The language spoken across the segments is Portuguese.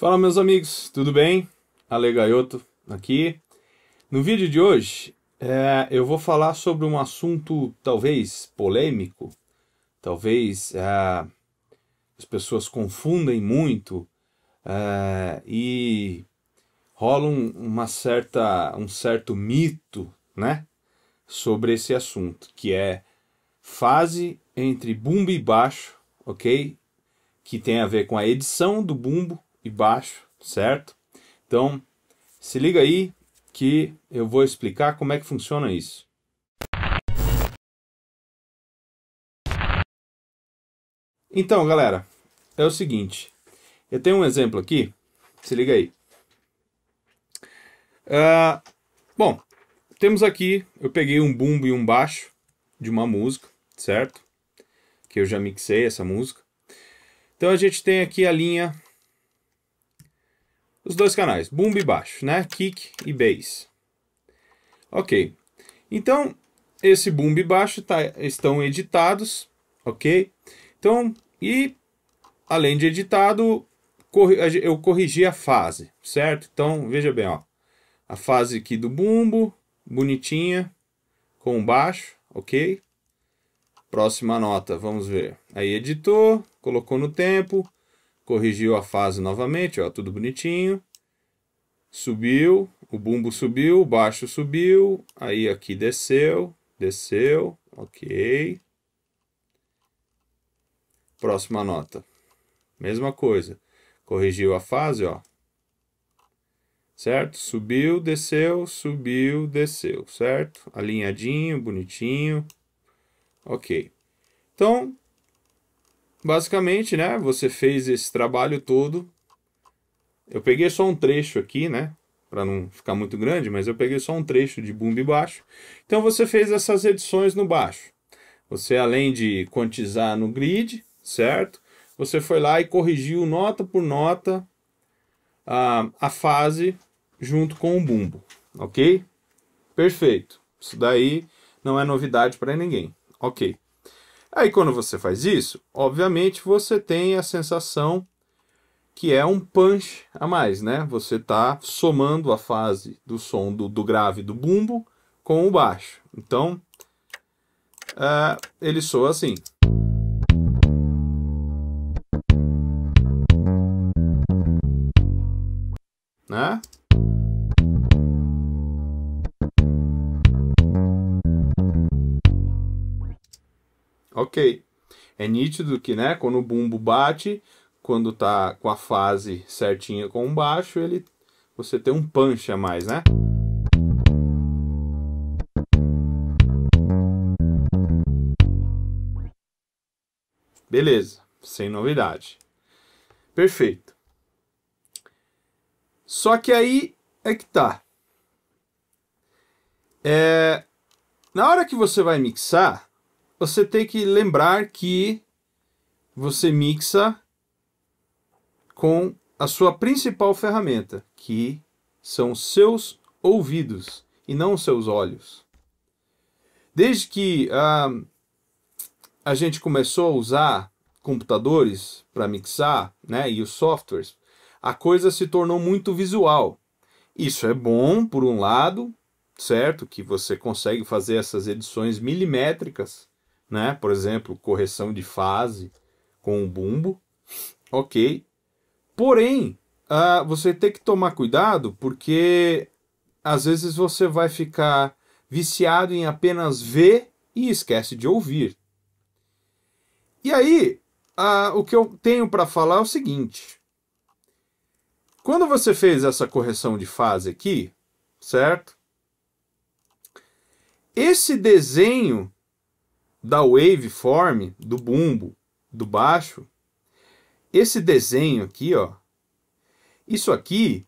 Fala meus amigos, tudo bem? Ale Gaiotto aqui. No vídeo de hoje eu vou falar sobre um assunto talvez polêmico, talvez as pessoas confundem muito e rola um certo mito, né, sobre esse assunto, que é fase entre bumbo e baixo, ok? Que tem a ver com a edição do bumbo e baixo, certo? Então, se liga aí que eu vou explicar como é que funciona isso. Então, galera, é o seguinte. Eu tenho um exemplo aqui. Se liga aí. Bom, temos aqui, eu peguei um bumbo e um baixo de uma música, certo? Que eu já mixei essa música. Então a gente tem aqui a linha... os dois canais, bumbo e baixo, né? Kick e bass. Ok. Então, esse bumbo e baixo estão editados, ok? Então, e além de editado, eu corrigi a fase, certo? Então, veja bem, ó. A fase aqui do bumbo, bonitinha, com o baixo, ok? Próxima nota, vamos ver. Aí editou, colocou no tempo... corrigiu a fase novamente, ó, tudo bonitinho. Subiu, o bumbo subiu, o baixo subiu. Aí aqui desceu, desceu, ok. Próxima nota. Mesma coisa. Corrigiu a fase, ó. Certo? Subiu, desceu, certo? Alinhadinho, bonitinho. Ok. Então... basicamente, né, você fez esse trabalho todo. Eu peguei só um trecho aqui, né, para não ficar muito grande, mas eu peguei só um trecho de bumbo e baixo. Então você fez essas edições no baixo. Você, além de quantizar no grid, certo? Você foi lá e corrigiu nota por nota a fase junto com o bumbo, ok? Perfeito. Isso daí não é novidade para ninguém, ok? Aí quando você faz isso, obviamente você tem a sensação que é um punch a mais, né? Você está somando a fase do som do grave do bumbo com o baixo. Então, ele soa assim. Né? Ok, é nítido que, né, quando o bumbo bate, quando tá com a fase certinha com o baixo, você tem um punch a mais, né? Beleza, sem novidade. Perfeito. Só que aí é que tá. Na hora que você vai mixar, você tem que lembrar que você mixa com a sua principal ferramenta, que são os seus ouvidos e não os seus olhos. Desde que a gente começou a usar computadores para mixar, né, e os softwares, a coisa se tornou muito visual. Isso é bom, por um lado, certo? Que você consegue fazer essas edições milimétricas, né? Por exemplo, correção de fase com o bumbo, ok. Porém, você tem que tomar cuidado, porque às vezes você vai ficar viciado em apenas ver e esquece de ouvir. E aí, o que eu tenho para falar é o seguinte. Quando você fez essa correção de fase aqui, certo? Esse desenho... da waveform, do bumbo, do baixo, esse desenho aqui, ó, isso aqui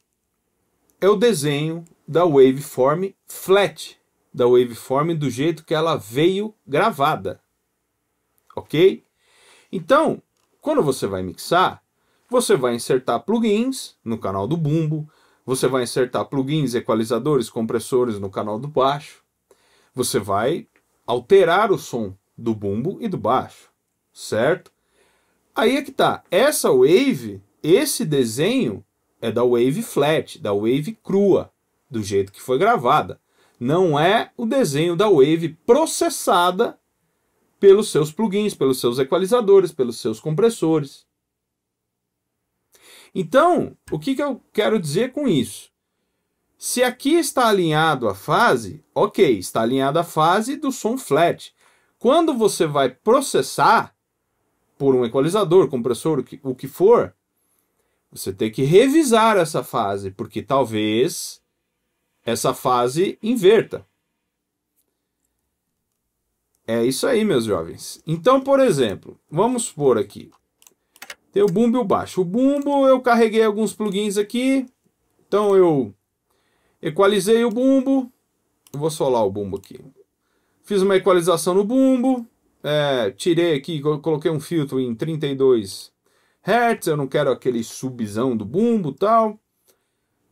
é o desenho da waveform flat, da waveform do jeito que ela veio gravada, ok? Então, quando você vai mixar, você vai insertar plugins no canal do bumbo, você vai insertar plugins, equalizadores, compressores no canal do baixo, você vai alterar o som do bumbo e do baixo, certo? Aí é que tá. Essa wave, esse desenho, é da wave flat, da wave crua, do jeito que foi gravada. Não é o desenho da wave processada pelos seus plugins, pelos seus equalizadores, pelos seus compressores. Então, o que eu quero dizer com isso? Se aqui está alinhado a fase, ok, está alinhada a fase do som flat. Quando você vai processar por um equalizador, compressor, o que for, você tem que revisar essa fase, porque talvez essa fase inverta. É isso aí, meus jovens. Então, por exemplo, vamos supor aqui. Tem o bumbo e o baixo. O bumbo eu carreguei alguns plugins aqui. Então eu equalizei o bumbo. Eu vou solar o bumbo aqui. Fiz uma equalização no bumbo. Tirei aqui, coloquei um filtro em 32 Hz. Eu não quero aquele subzão do bumbo e tal.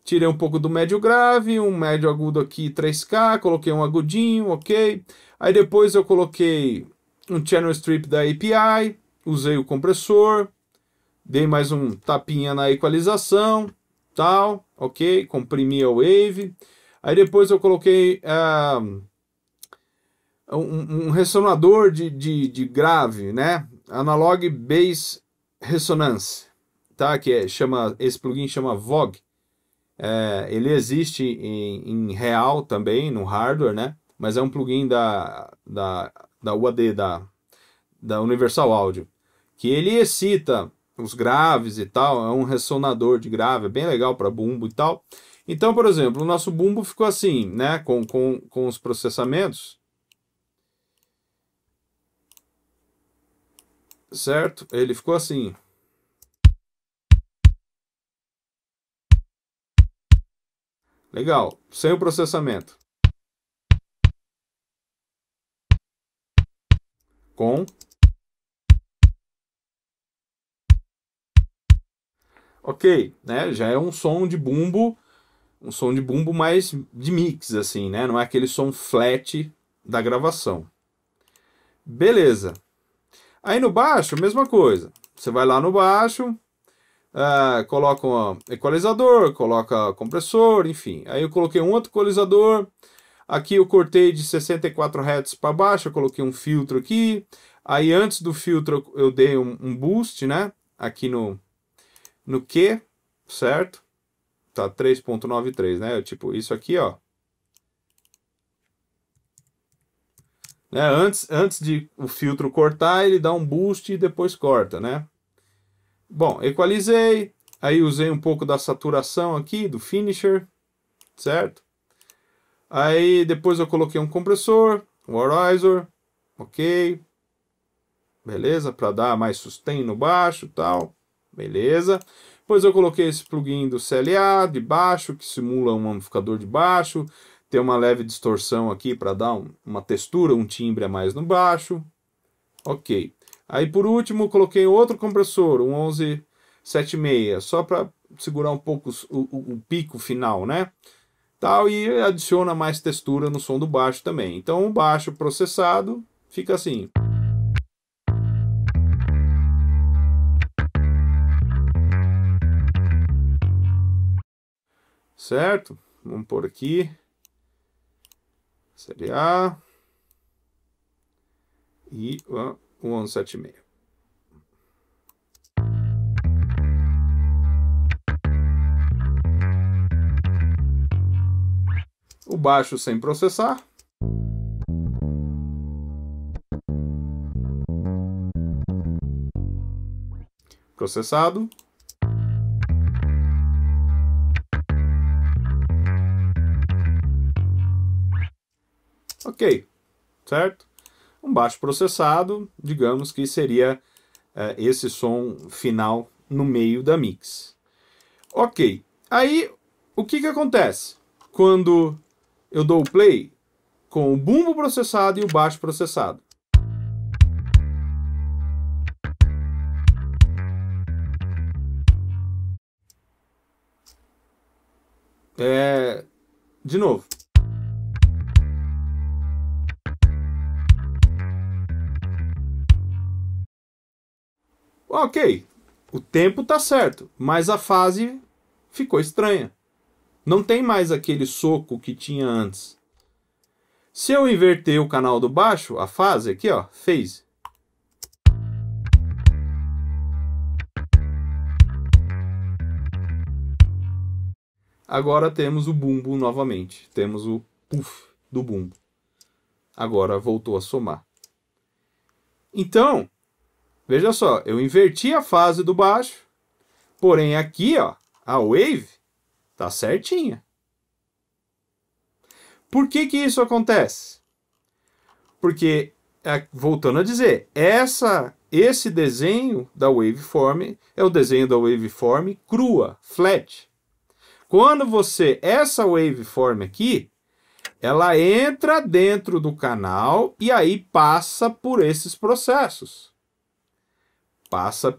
Tirei um pouco do médio grave, um médio agudo aqui 3K, coloquei um agudinho, ok. Aí depois eu coloquei um channel strip da API, usei o compressor, dei mais um tapinha na equalização, tal, ok. Comprimi a wave. Aí depois eu coloquei um ressonador de grave, né? Analog Bass Resonance, tá? Que esse plugin chama Vogue. Ele existe em real também, no hardware, né? Mas é um plugin da UAD, da Universal Audio, que ele excita os graves e tal, é um ressonador de grave, é bem legal para bumbo e tal. Então, por exemplo, o nosso bumbo ficou assim, né? Com os processamentos. Certo? Ele ficou assim. Legal, sem o processamento. Com. Ok, né? Já é um som de bumbo mais de mix, assim, né? Não é aquele som flat da gravação. Beleza. Aí no baixo, mesma coisa. Você vai lá no baixo. Coloca um equalizador, coloca compressor, enfim. Aí eu coloquei um outro equalizador. Aqui eu cortei de 64 Hz para baixo, eu coloquei um filtro aqui. Aí antes do filtro eu dei um boost, né? Aqui no Q, certo? Tá 3.93, né? Tipo isso aqui, ó. Né? Antes de o filtro cortar, ele dá um boost e depois corta, né? Bom, equalizei, aí usei um pouco da saturação aqui, do finisher, certo? Aí depois eu coloquei um compressor, um Horizon, ok. Beleza, para dar mais sustain no baixo e tal, beleza. Depois eu coloquei esse plugin do CLA de baixo, que simula um amplificador de baixo. Tem uma leve distorção aqui para dar uma textura, um timbre a mais no baixo, ok. Aí por último coloquei outro compressor, um 1176, só para segurar um pouco o pico final, né? Tal, e adiciona mais textura no som do baixo também. Então o baixo processado fica assim. Certo? Vamos por aqui. Seria A. E... 1176. O baixo sem processar. Processado. Ok, certo? Um baixo processado, digamos que seria esse som final no meio da mix. Ok, aí o que acontece? Quando eu dou o play com o bumbo processado e o baixo processado. De novo. Ok, o tempo tá certo, mas a fase ficou estranha. Não tem mais aquele soco que tinha antes. Se eu inverter o canal do baixo, a fase aqui, ó, phase. Agora temos o bumbo novamente. Temos o puff do bumbo. Agora voltou a somar. Então, veja só, eu inverti a fase do baixo, porém aqui, ó, a wave tá certinha. Por que que isso acontece? Porque, voltando a dizer, esse desenho da waveform é o desenho da waveform crua, flat. Quando você, essa waveform aqui, ela entra dentro do canal e aí passa por esses processos. Passa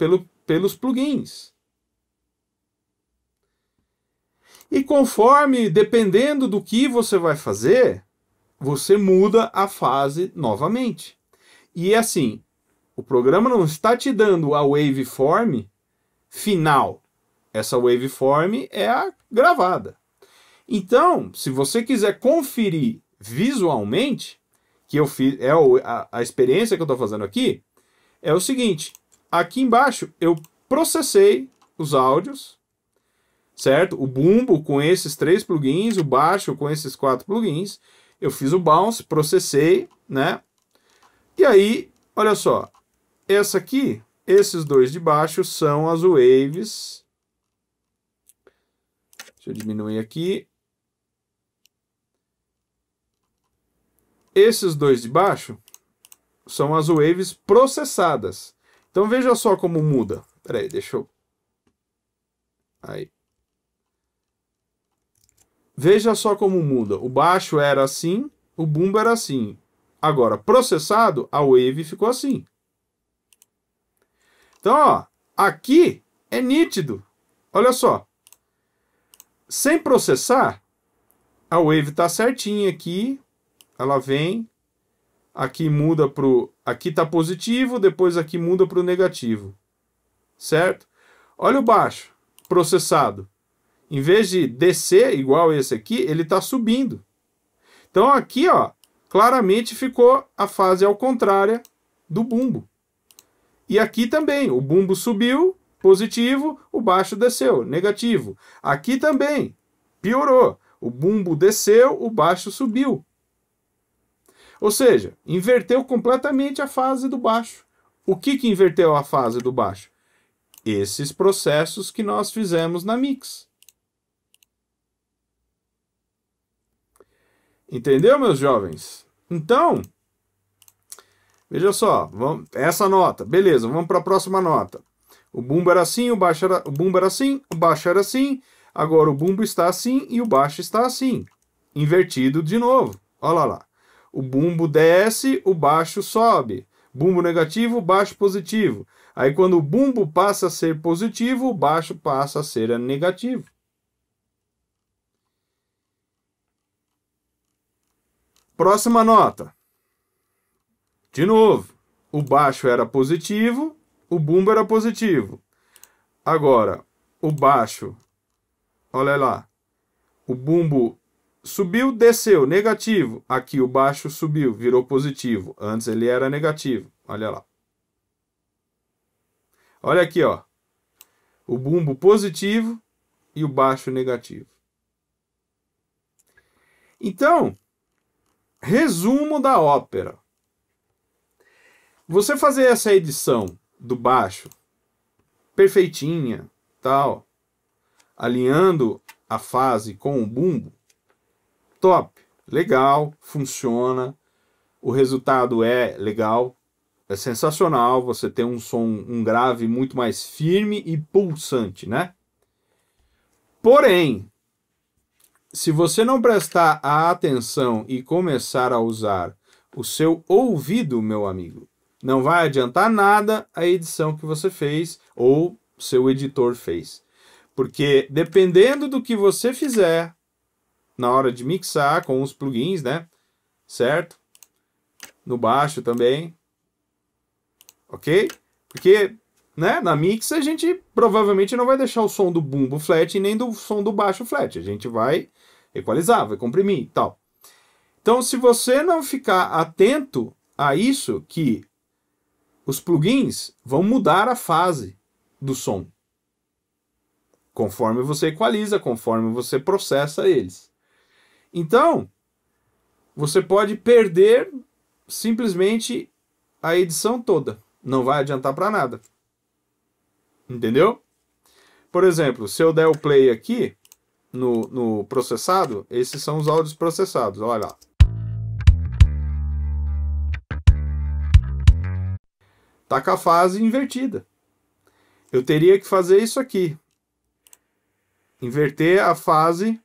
pelos plugins. E conforme, dependendo do que você vai fazer, você muda a fase novamente. E assim, o programa não está te dando a waveform final. Essa waveform é a gravada. Então, se você quiser conferir visualmente, que eu fiz, a experiência que eu estou fazendo aqui, é o seguinte, aqui embaixo eu processei os áudios, certo? O bumbo com esses 3 plugins, o baixo com esses 4 plugins, eu fiz o bounce, processei, né? E aí, olha só, essa aqui, esses 2 de baixo são as waves, deixa eu diminuir aqui. Esses 2 de baixo são as waves processadas. Então veja só como muda. Espera aí, deixa eu... Aí. Veja só como muda. O baixo era assim, o bumbo era assim. Agora, processado, a wave ficou assim. Então, ó, aqui é nítido. Olha só. Sem processar, a wave tá certinha aqui. Ela vem, aqui muda pro... Aqui tá positivo, depois aqui muda pro negativo. Certo? Olha o baixo, processado. Em vez de descer, igual esse aqui, ele tá subindo. Então aqui, ó, claramente ficou a fase ao contrário do bumbo. E aqui também, o bumbo subiu, positivo, o baixo desceu, negativo. Aqui também, piorou. O bumbo desceu, o baixo subiu. Ou seja, inverteu completamente a fase do baixo. O que que inverteu a fase do baixo? Esses processos que nós fizemos na mix. Entendeu, meus jovens? Então, veja só, vamos, essa nota, beleza, vamos para a próxima nota. O bumbo era assim, o baixo era assim, agora o bumbo está assim e o baixo está assim. Invertido de novo, olha lá. O bumbo desce, o baixo sobe. Bumbo negativo, baixo positivo. Aí quando o bumbo passa a ser positivo, o baixo passa a ser negativo. Próxima nota. De novo, o baixo era positivo, o bumbo era positivo. Agora, o baixo, olha lá, o bumbo... Subiu, desceu, negativo. Aqui o baixo subiu, virou positivo. Antes ele era negativo. Olha lá. Olha aqui, ó. O bumbo positivo e o baixo negativo. Então, resumo da ópera. Você fazer essa edição do baixo, perfeitinha, tal, alinhando a fase com o bumbo, top, legal, funciona, o resultado é legal, é sensacional, você tem um som, um grave muito mais firme e pulsante, né? Porém, se você não prestar a atenção e começar a usar o seu ouvido, meu amigo, não vai adiantar nada a edição que você fez ou seu editor fez. Porque dependendo do que você fizer, na hora de mixar com os plugins, né? Certo? No baixo também. Ok? Porque né? Na mix, a gente provavelmente não vai deixar o som do bumbo flat e nem do som do baixo flat. A gente vai equalizar, vai comprimir e tal. Então, se você não ficar atento a isso, que os plugins vão mudar a fase do som, conforme você equaliza, conforme você processa eles. Então, você pode perder simplesmente a edição toda. Não vai adiantar para nada. Entendeu? Por exemplo, se eu der o play aqui no processado, esses são os áudios processados. Olha lá. Tá com a fase invertida. Eu teria que fazer isso aqui. Inverter a fase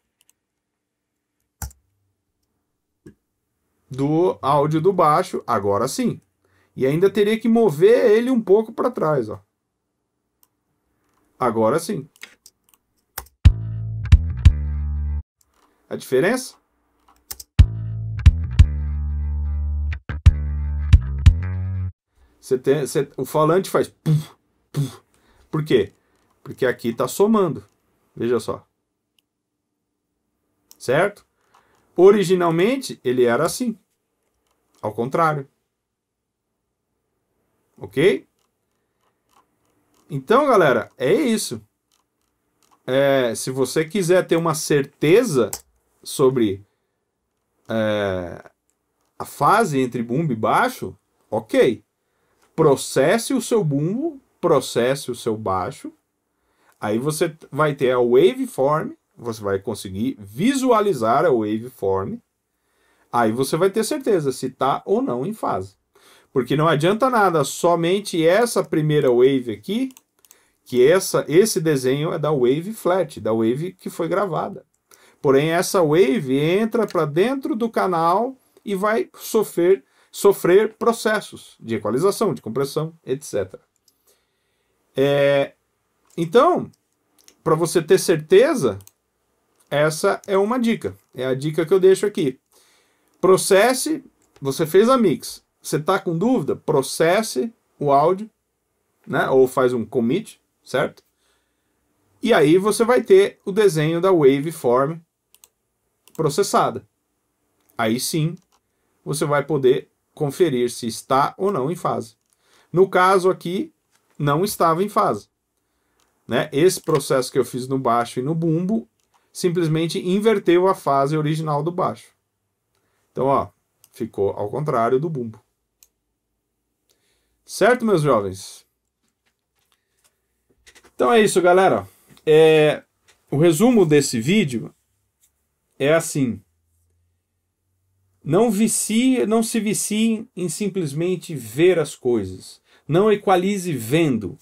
do áudio do baixo, agora sim. E ainda teria que mover ele um pouco para trás, ó. Agora sim. A diferença? O falante faz... Por quê? Porque aqui está somando. Veja só. Certo? Originalmente, ele era assim. Ao contrário. Ok? Então, galera, é isso. Se você quiser ter uma certeza sobre a fase entre bumbo e baixo, ok. Processe o seu bumbo, processe o seu baixo. Aí você vai ter a waveform, você vai conseguir visualizar a waveform. Aí você vai ter certeza se está ou não em fase. Porque não adianta nada, somente essa primeira wave aqui, que esse desenho é da wave flat, da wave que foi gravada. Porém, essa wave entra para dentro do canal e vai sofrer processos de equalização, de compressão, etc. Então, para você ter certeza, essa é uma dica. É a dica que eu deixo aqui. Processe, você fez a mix. Você está com dúvida? Processe o áudio, né? Ou faz um commit, certo? E aí você vai ter o desenho da waveform processada. Aí sim, você vai poder conferir se está ou não em fase. No caso aqui, não estava em fase, né? Esse processo que eu fiz no baixo e no bumbo, simplesmente inverteu a fase original do baixo. Então, ó, ficou ao contrário do bumbo. Certo, meus jovens? Então é isso, galera. O resumo desse vídeo é assim. Não se vicie em simplesmente ver as coisas. Não equalize vendo.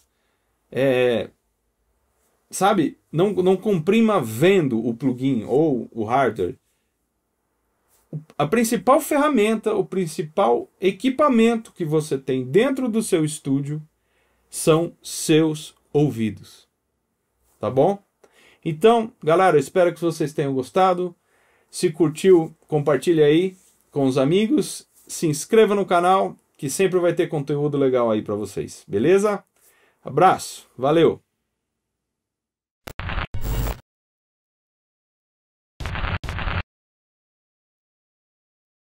Sabe? Não comprima vendo o plugin ou o hardware. A principal ferramenta, o principal equipamento que você tem dentro do seu estúdio são seus ouvidos. Tá bom? Então, galera, eu espero que vocês tenham gostado. Se curtiu, compartilhe aí com os amigos. Se inscreva no canal, que sempre vai ter conteúdo legal aí para vocês. Beleza? Abraço, valeu!